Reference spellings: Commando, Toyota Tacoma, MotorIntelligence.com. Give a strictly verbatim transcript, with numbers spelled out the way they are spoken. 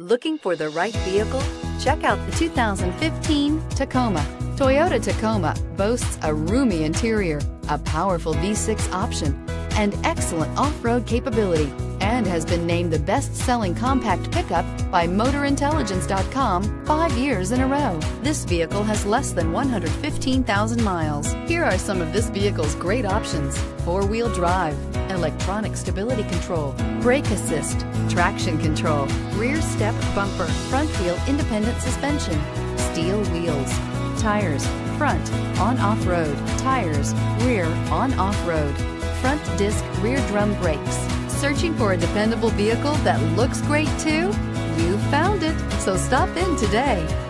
Looking for the right vehicle? Check out the two thousand fifteen Tacoma. Toyota Tacoma boasts a roomy interior, a powerful V six option, and excellent off-road capability, and has been named the best-selling compact pickup by Motor Intelligence dot com five years in a row. This vehicle has less than one hundred fifteen thousand miles. Here are some of this vehicle's great options: four-wheel drive, electronic stability control, brake assist, traction control, rear step bumper, front-wheel independent suspension, steel wheels, tires, front, on-off-road, tires, rear, on-off-road, front disc, rear drum brakes. Searching for a dependable vehicle that looks great too? You found it, so stop in today.